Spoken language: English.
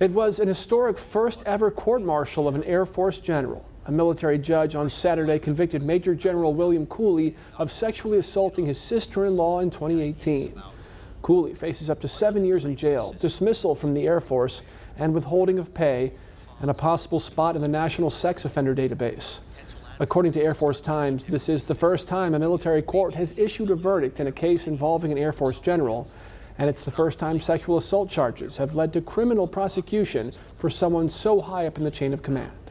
It was an historic first ever court-martial of an Air Force general. A military judge on Saturday convicted Major General William Cooley of sexually assaulting his sister-in-law in 2018. Cooley faces up to 7 years in jail, dismissal from the Air Force, and withholding of pay, and a possible spot in the National Sex Offender Database. According to Air Force Times, this is the first time a military court has issued a verdict in a case involving an Air Force general, and it's the first time sexual assault charges have led to criminal prosecution for someone so high up in the chain of command.